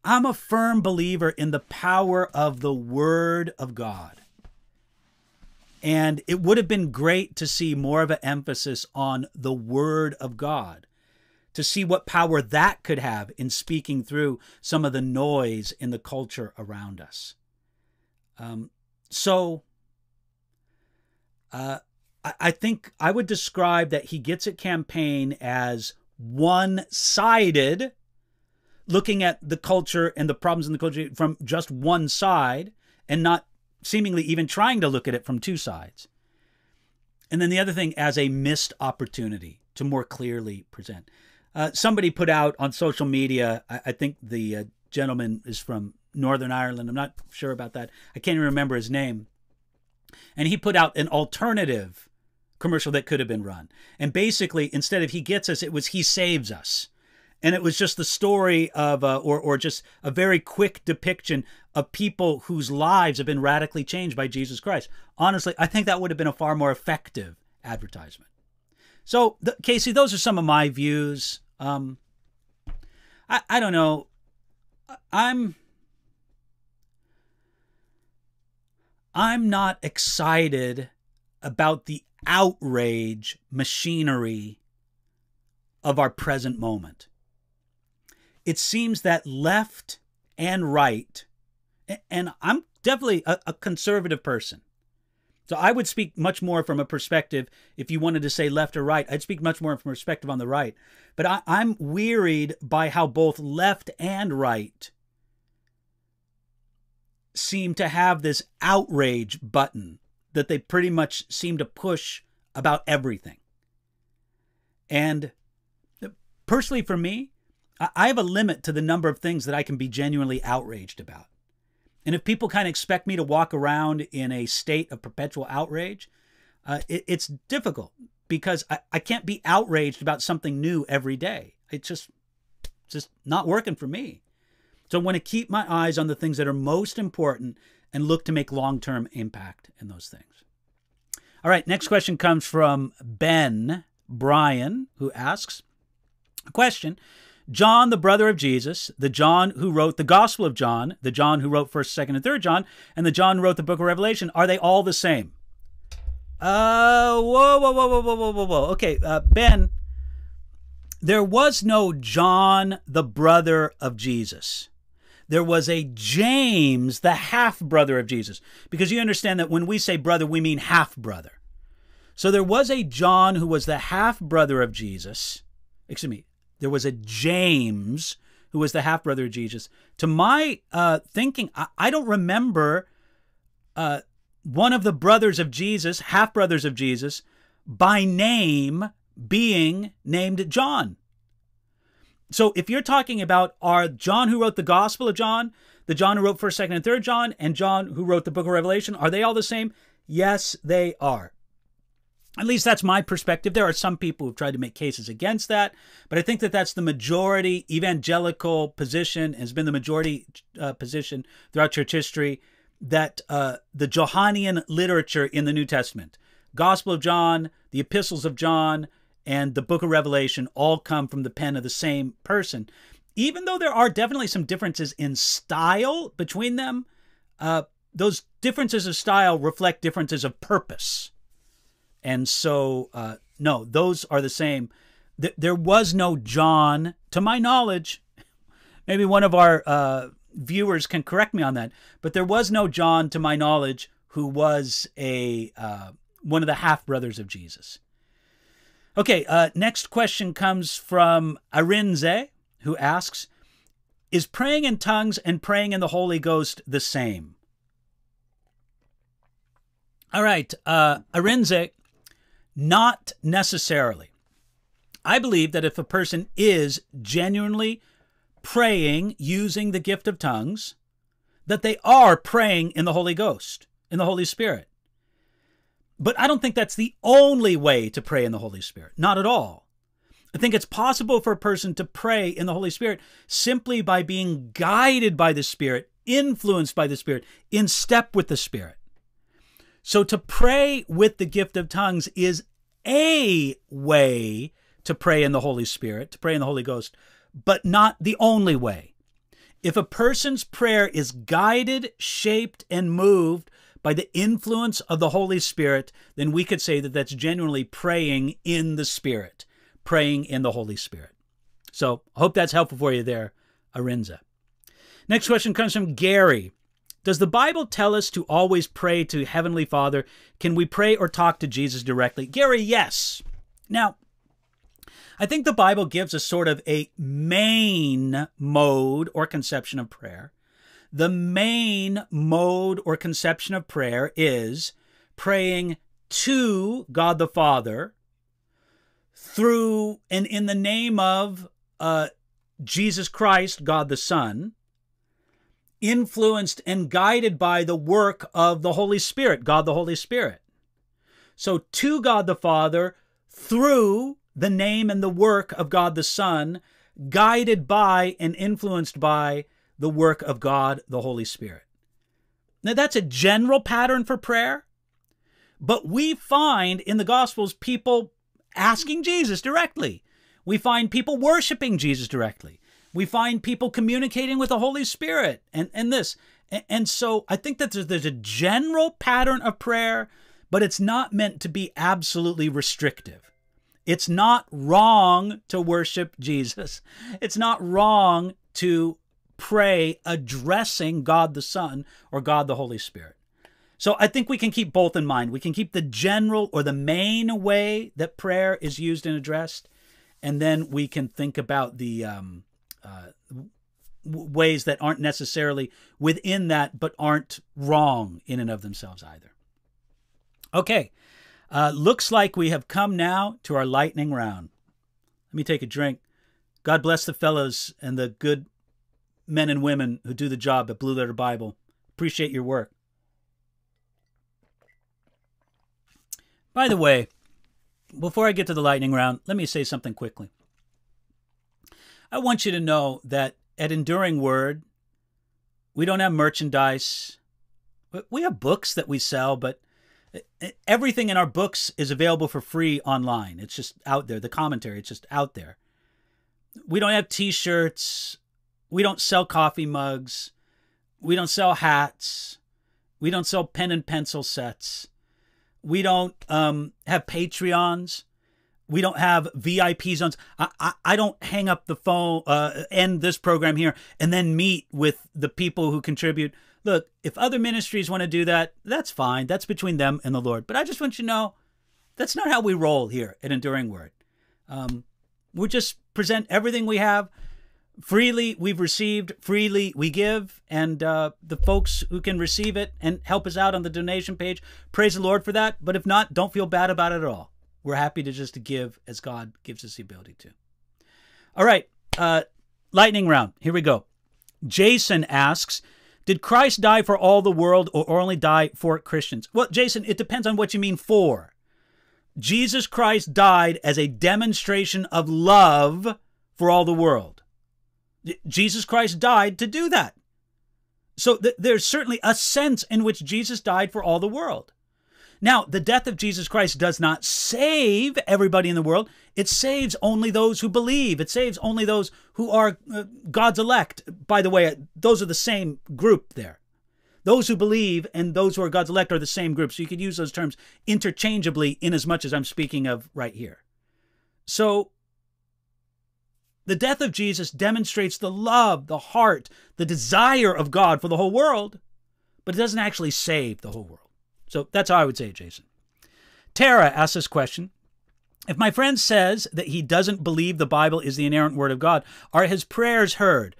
I'm a firm believer in the power of the Word of God. And it would have been great to see more of an emphasis on the Word of God, to see what power that could have in speaking through some of the noise in the culture around us. I think I would describe that He Gets It campaign as one-sided, looking at the culture and the problems in the culture from just one side and not seemingly even trying to look at it from two sides. And then the other thing, as a missed opportunity to more clearly present. Somebody put out on social media, I think the gentleman is from Northern Ireland. I'm not sure about that. I can't even remember his name. And he put out an alternative commercial that could have been run. And basically, instead of He Gets Us, it was He Saves Us. And it was just the story of, or just a very quick depiction of people whose lives have been radically changed by Jesus Christ. Honestly, I think that would have been a far more effective advertisement. So, Casey, those are some of my views. I don't know. I'm not excited about the outrage machinery of our present moment. It seems that left and right, and I'm definitely a conservative person. So I would speak much more from a perspective, if you wanted to say left or right, I'd speak much more from a perspective on the right. But I'm wearied by how both left and right seem to have this outrage button that they pretty much seem to push about everything. And personally for me, I have a limit to the number of things that I can be genuinely outraged about. And if people kind of expect me to walk around in a state of perpetual outrage, it's difficult because I can't be outraged about something new every day. It's just not working for me. So I want to keep my eyes on the things that are most important and look to make long-term impact in those things. All right, next question comes from Ben. Brian, who asks a question. John, the brother of Jesus, the John who wrote the Gospel of John, the John who wrote 1st, 2nd, and 3rd John, and the John who wrote the Book of Revelation, are they all the same? Whoa. Okay, Ben, there was no John, the brother of Jesus. There was a James, the half-brother of Jesus. Because you understand that when we say brother, we mean half-brother. So there was a John who was the half-brother of Jesus. Excuse me. There was a James who was the half-brother of Jesus. To my thinking, I don't remember one of the brothers of Jesus, half-brothers of Jesus, by name being named John. So if you're talking about are John who wrote the Gospel of John, the John who wrote 1st, 2nd, and 3rd John, and John who wrote the Book of Revelation, are they all the same? Yes, they are. At least that's my perspective. There are some people who've tried to make cases against that, but I think that that's the majority evangelical position, has been the majority position throughout church history, that the Johannine literature in the New Testament, Gospel of John, the Epistles of John, and the Book of Revelation all come from the pen of the same person. Even though there are definitely some differences in style between them, those differences of style reflect differences of purpose. And so, no, those are the same. There was no John, to my knowledge. Maybe one of our viewers can correct me on that. But there was no John, to my knowledge, who was a one of the half-brothers of Jesus. Okay, next question comes from Arinze, who asks, is praying in tongues and praying in the Holy Ghost the same? All right, Arinze, not necessarily. I believe that if a person is genuinely praying using the gift of tongues, that they are praying in the Holy Ghost, in the Holy Spirit. But I don't think that's the only way to pray in the Holy Spirit. Not at all. I think it's possible for a person to pray in the Holy Spirit simply by being guided by the Spirit, influenced by the Spirit, in step with the Spirit. So to pray with the gift of tongues is a way to pray in the Holy Spirit, to pray in the Holy Ghost, but not the only way. If a person's prayer is guided, shaped, and moved by the influence of the Holy Spirit, then we could say that that's genuinely praying in the Spirit, praying in the Holy Spirit. So I hope that's helpful for you there, Arinza. Next question comes from Gary. Does the Bible tell us to always pray to Heavenly Father? Can we pray or talk to Jesus directly? Gary, yes. Now, I think the Bible gives us sort of a main mode or conception of prayer. The main mode or conception of prayer is praying to God the Father through and in the name of Jesus Christ, God the Son, influenced and guided by the work of the Holy Spirit, God the Holy Spirit. So to God the Father through the name and the work of God the Son, guided by and influenced by the work of God, the Holy Spirit. Now, that's a general pattern for prayer, but we find in the Gospels people asking Jesus directly. We find people worshiping Jesus directly. We find people communicating with the Holy Spirit and this. And so I think that there's a general pattern of prayer, but it's not meant to be absolutely restrictive. It's not wrong to worship Jesus. It's not wrong to pray addressing God the Son or God the Holy Spirit. So I think we can keep both in mind. We can keep the general or the main way that prayer is used and addressed, and then we can think about the ways that aren't necessarily within that but aren't wrong in and of themselves either. Okay, looks like we have come now to our lightning round. Let me take a drink. God bless the fellows and the good men and women who do the job at Blue Letter Bible. Appreciate your work. By the way, before I get to the lightning round, let me say something quickly. I want you to know that at Enduring Word, we don't have merchandise. We have books that we sell, but Everything in our books is available for free online. It's just out there. The commentary, it's just out there. We don't have T-shirts. We don't sell coffee mugs. We don't sell hats. We don't sell pen and pencil sets. We don't have Patreons. We don't have VIP zones. I don't hang up the phone, end this program here, and then meet with the people who contribute. Look, if other ministries want to do that, that's fine. That's between them and the Lord. But I just want you to know, that's not how we roll here at Enduring Word. We just present everything we have. Freely we've received, freely we give, and the folks who can receive it and help us out on the donation page, praise the Lord for that. But if not, don't feel bad about it at all. We're happy to just give as God gives us the ability to. All right, lightning round. Here we go. Jason asks, did Christ die for all the world or only die for Christians? Well, Jason, it depends on what you mean for. Jesus Christ died as a demonstration of love for all the world. Jesus Christ died to do that. So there's certainly a sense in which Jesus died for all the world. Now, the death of Jesus Christ does not save everybody in the world. It saves only those who believe. It saves only those who are God's elect. By the way, those are the same group there. Those who believe and those who are God's elect are the same group. So you could use those terms interchangeably in as much as I'm speaking of right here. So the death of Jesus demonstrates the love, the heart, the desire of God for the whole world, but it doesn't actually save the whole world. So that's how I would say it, Jason. Tara asks this question. If my friend says that he doesn't believe the Bible is the inerrant word of God, are his prayers heard?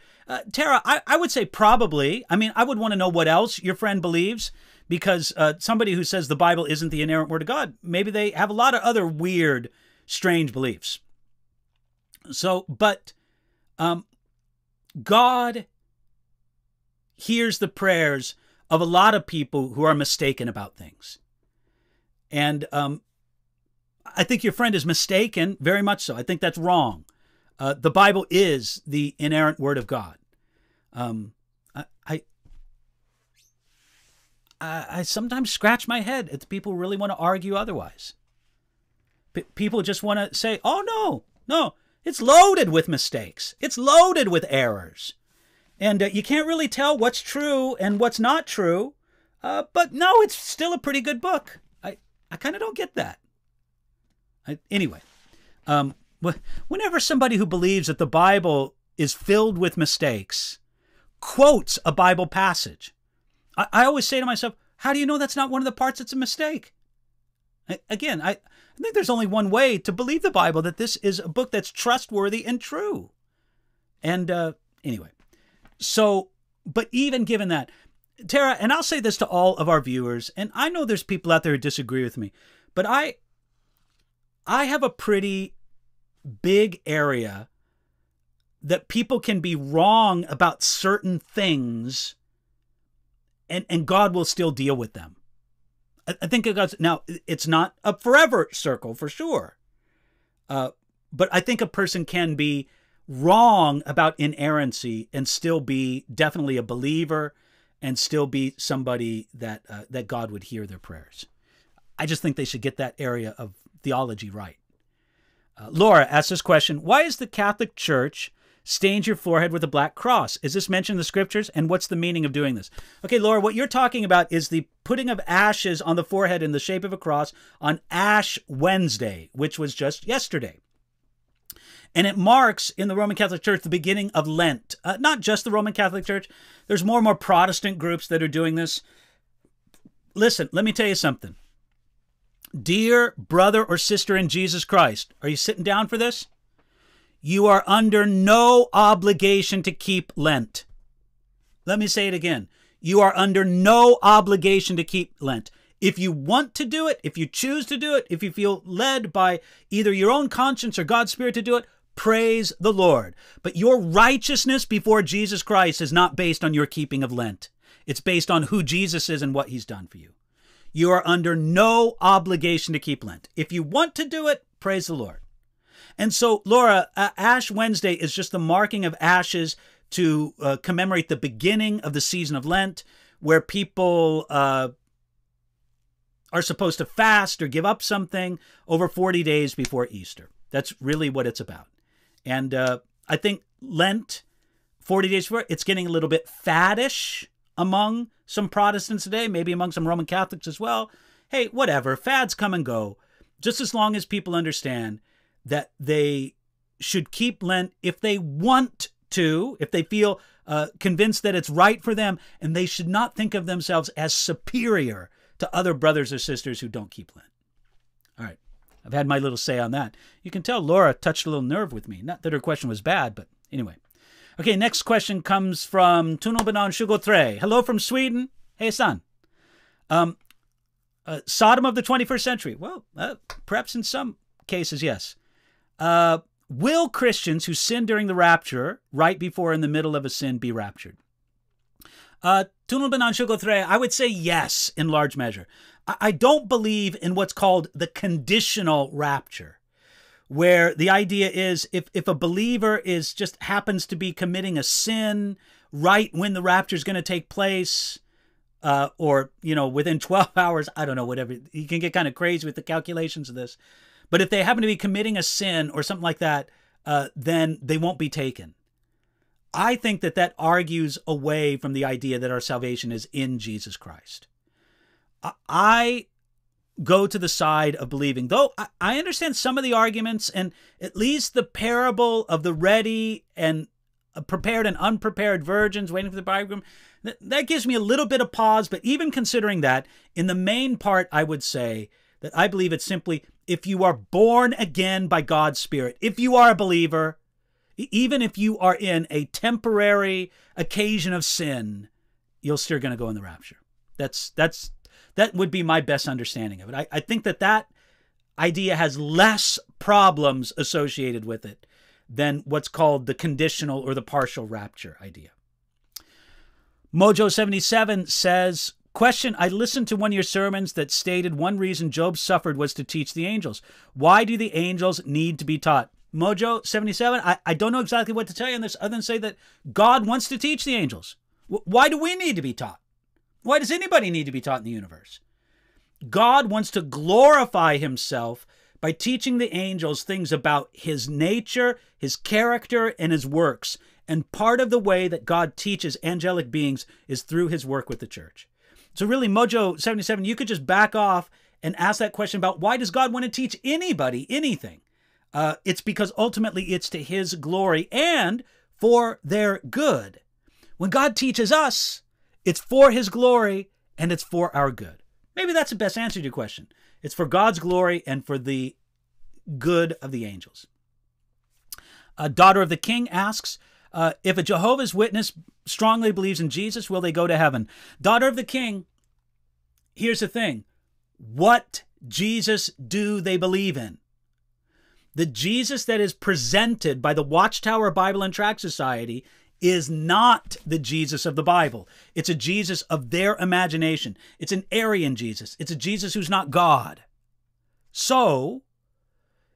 Tara, I would say probably. I mean, I would want to know what else your friend believes, because somebody who says the Bible isn't the inerrant word of God, maybe they have a lot of other weird, strange beliefs. So, but God hears the prayers of a lot of people who are mistaken about things. And I think your friend is mistaken, very much so. I think that's wrong. The Bible is the inerrant word of God. I sometimes scratch my head at the people who really want to argue otherwise. People just want to say, oh, no, it's loaded with mistakes. It's loaded with errors. And you can't really tell what's true and what's not true. But no, it's still a pretty good book. I kind of don't get that. Anyway, whenever somebody who believes that the Bible is filled with mistakes quotes a Bible passage, I always say to myself, how do you know that's not one of the parts that's a mistake? Again, I think there's only one way to believe the Bible, that this is a book that's trustworthy and true. And anyway. So, but even given that, Tara, and I'll say this to all of our viewers, and I know there's people out there who disagree with me, but I have a pretty big area that people can be wrong about certain things, and God will still deal with them. I think it got, now, it's not a forever circle for sure, but I think a person can be wrong about inerrancy and still be definitely a believer and still be somebody that that God would hear their prayers. I just think they should get that area of theology right. Laura asks this question, why is the Catholic Church stains your forehead with a black cross? Is this mentioned in the scriptures, and what's the meaning of doing this? Okay, Laura, what you're talking about is the putting of ashes on the forehead in the shape of a cross on Ash Wednesday, which was just yesterday. And it marks, in the Roman Catholic Church, the beginning of Lent. Not just the Roman Catholic Church. There's more and more Protestant groups that are doing this. Listen, let me tell you something. Dear brother or sister in Jesus Christ, are you sitting down for this? You are under no obligation to keep Lent. Let me say it again. You are under no obligation to keep Lent. If you want to do it, if you choose to do it, if you feel led by either your own conscience or God's Spirit to do it, praise the Lord. But your righteousness before Jesus Christ is not based on your keeping of Lent. It's based on who Jesus is and what he's done for you. You are under no obligation to keep Lent. If you want to do it, praise the Lord. And so, Laura, Ash Wednesday is just the marking of ashes to commemorate the beginning of the season of Lent, where people are supposed to fast or give up something over 40 days before Easter. That's really what it's about. And I think Lent, 40 days before, it's getting a little bit faddish among some Protestants today, maybe among some Roman Catholics as well. Hey, whatever, fads come and go, just as long as people understand that they should keep Lent if they want to, if they feel convinced that it's right for them, and they should not think of themselves as superior to other brothers or sisters who don't keep Lent. All right, I've had my little say on that. You can tell Laura touched a little nerve with me. Not that her question was bad, but anyway. Okay, next question comes from Tuno Banan Shugotre. Hello from Sweden. Hey, son. Sodom of the 21st century. Well, perhaps in some cases, yes. Will Christians who sin during the rapture, right before in the middle of a sin, be raptured? Tuno Banan Shugotre, I would say yes, in large measure. I don't believe in what's called the conditional rapture, where the idea is if a believer is just happens to be committing a sin right when the rapture is going to take place, or, you know, within 12 hours, I don't know, whatever. You can get kind of crazy with the calculations of this. But if they happen to be committing a sin or something like that, then they won't be taken. I think that that argues away from the idea that our salvation is in Jesus Christ. I go to the side of believing, though I understand some of the arguments, and at least the parable of the ready and prepared and unprepared virgins waiting for the bridegroom, that gives me a little bit of pause. But even considering that, in the main part, I would say that I believe it's simply, if you are born again by God's Spirit, if you are a believer, even if you are in a temporary occasion of sin, you're still going to go in the rapture. That would be my best understanding of it. I think that idea has less problems associated with it than what's called the conditional or the partial rapture idea. Mojo 77 says, question, I listened to one of your sermons that stated one reason Job suffered was to teach the angels. Why do the angels need to be taught? Mojo 77, I don't know exactly what to tell you on this other than say that God wants to teach the angels. Why do we need to be taught? Why does anybody need to be taught in the universe? God wants to glorify himself by teaching the angels things about his nature, his character, and his works. And part of the way that God teaches angelic beings is through his work with the church. So really, Mojo 77, you could just back off and ask that question about why does God want to teach anybody anything? It's because ultimately it's to his glory and for their good. When God teaches us, it's for his glory and it's for our good. Maybe that's the best answer to your question. It's for God's glory and for the good of the angels. Daughter of the King asks, if a Jehovah's Witness strongly believes in Jesus, will they go to heaven? Daughter of the King, here's the thing. What Jesus do they believe in? The Jesus that is presented by the Watchtower Bible and Tract Society is not the Jesus of the Bible. It's a Jesus of their imagination. It's an Arian Jesus. It's a Jesus who's not God. So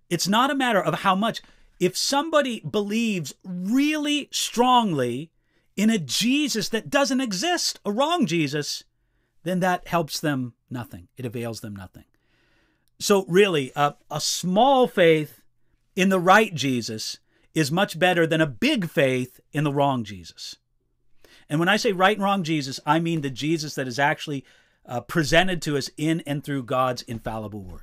it's not a matter of how much. If somebody believes really strongly in a Jesus that doesn't exist, a wrong Jesus, then that helps them nothing. It avails them nothing. So really, a small faith in the right Jesus is much better than a big faith in the wrong Jesus. And when I say right and wrong Jesus, I mean the Jesus that is actually presented to us in and through God's infallible word.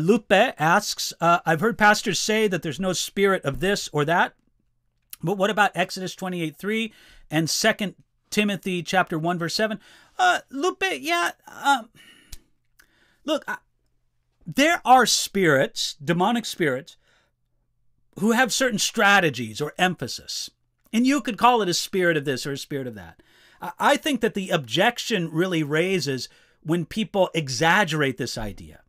Lupe asks, I've heard pastors say that there's no spirit of this or that, but what about Exodus 28:3 and 2 Timothy chapter 1, verse 7? Lupe, yeah. Look, there are spirits, demonic spirits, who have certain strategies or emphasis. And you could call it a spirit of this or a spirit of that. I think that the objection really raises when people exaggerate this idea,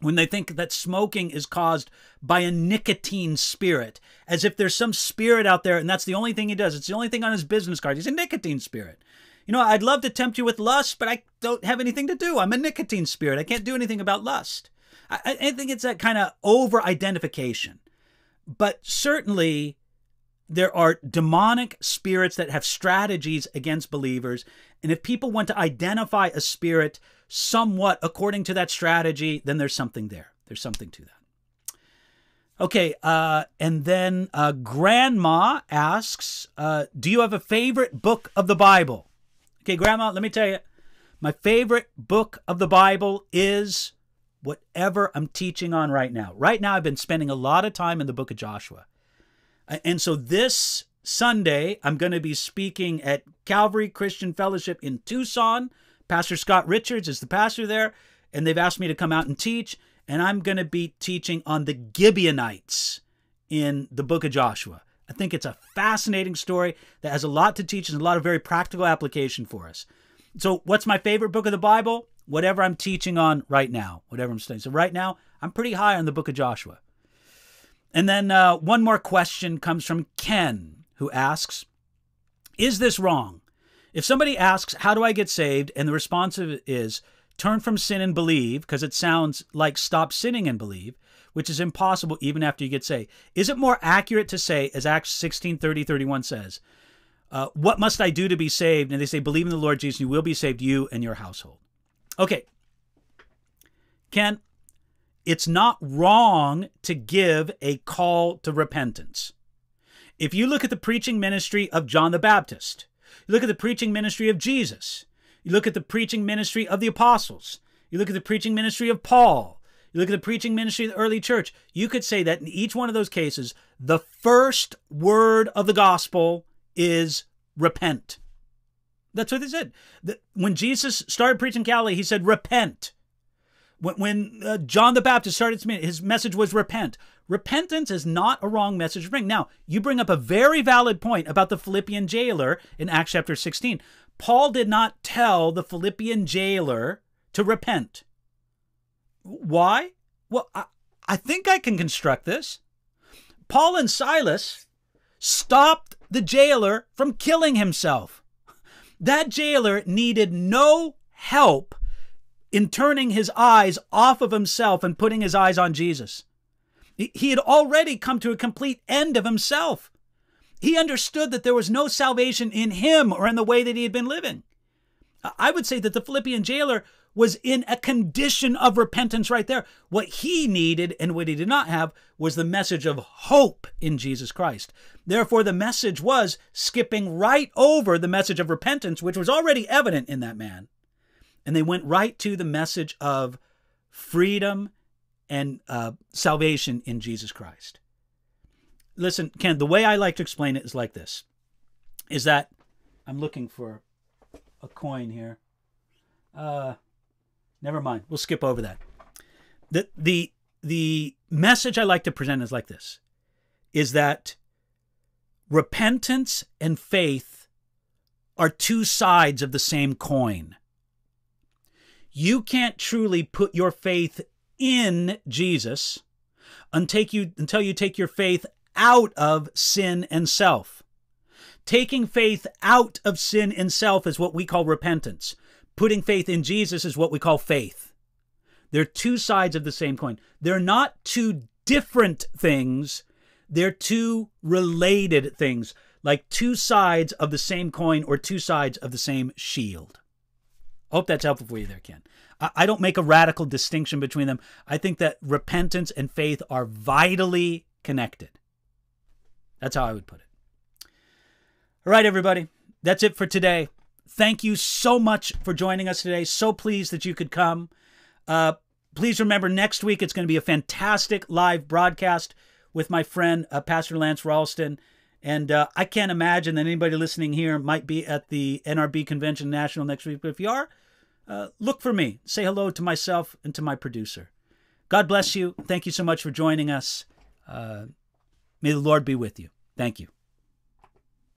when they think that smoking is caused by a nicotine spirit, as if there's some spirit out there and that's the only thing he does. It's the only thing on his business card. He's a nicotine spirit. You know, I'd love to tempt you with lust, but I don't have anything to do. I'm a nicotine spirit. I can't do anything about lust. I think it's that kind of over-identification. But certainly there are demonic spirits that have strategies against believers. And if people want to identify a spirit somewhat according to that strategy, then there's something there. There's something to that. Okay, and then Grandma asks, do you have a favorite book of the Bible? Okay, Grandma, let me tell you, my favorite book of the Bible is whatever I'm teaching on right now. Right now, I've been spending a lot of time in the book of Joshua. And so this Sunday, I'm going to be speaking at Calvary Christian Fellowship in Tucson. Pastor Scott Richards is the pastor there, and they've asked me to come out and teach. And I'm going to be teaching on the Gibeonites in the book of Joshua. I think it's a fascinating story that has a lot to teach and a lot of very practical application for us. So what's my favorite book of the Bible? Whatever I'm teaching on right now, whatever I'm studying. So right now, I'm pretty high on the book of Joshua. And then one more question comes from Ken, who asks, is this wrong? If somebody asks, how do I get saved? And the response is, turn from sin and believe, because it sounds like stop sinning and believe, which is impossible even after you get saved. Is it more accurate to say, as Acts 16:30-31 says, what must I do to be saved? And they say, believe in the Lord Jesus, and you will be saved, you and your household. Okay, Ken, it's not wrong to give a call to repentance. If you look at the preaching ministry of John the Baptist, you look at the preaching ministry of Jesus, you look at the preaching ministry of the apostles, you look at the preaching ministry of Paul, you look at the preaching ministry of the early church, you could say that in each one of those cases, the first word of the gospel is repent. That's what they said. When Jesus started preaching Galilee, he said, repent. When John the Baptist started his message was repent. Repentance is not a wrong message to bring. Now, you bring up a very valid point about the Philippian jailer in Acts chapter 16. Paul did not tell the Philippian jailer to repent. Why? Well, I think I can construct this. Paul and Silas stopped the jailer from killing himself. That jailer needed no help in turning his eyes off of himself and putting his eyes on Jesus. He had already come to a complete end of himself. He understood that there was no salvation in him or in the way that he had been living. I would say that the Philippian jailer was in a condition of repentance right there. What he needed and what he did not have was the message of hope in Jesus Christ. Therefore, the message was skipping right over the message of repentance, which was already evident in that man. And they went right to the message of freedom and salvation in Jesus Christ. Listen, Ken, the way I like to explain it is like this, is that I'm looking for a coin here. Never mind. We'll skip over that. The message I like to present is like this, is that repentance and faith are two sides of the same coin. You can't truly put your faith in Jesus until you take your faith out of sin and self. Taking faith out of sin and self is what we call repentance. Putting faith in Jesus is what we call faith. They're two sides of the same coin. They're not two different things. They're two related things, like two sides of the same coin or two sides of the same shield. I hope that's helpful for you there, Ken. I don't make a radical distinction between them. I think that repentance and faith are vitally connected. That's how I would put it. All right, everybody. That's it for today. Thank you so much for joining us today. So pleased that you could come. Please remember, next week it's going to be a fantastic live broadcast with my friend, Pastor Lance Ralston. And I can't imagine that anybody listening here might be at the NRB Convention National next week. But if you are, look for me. Say hello to myself and to my producer. God bless you. Thank you so much for joining us. May the Lord be with you. Thank you.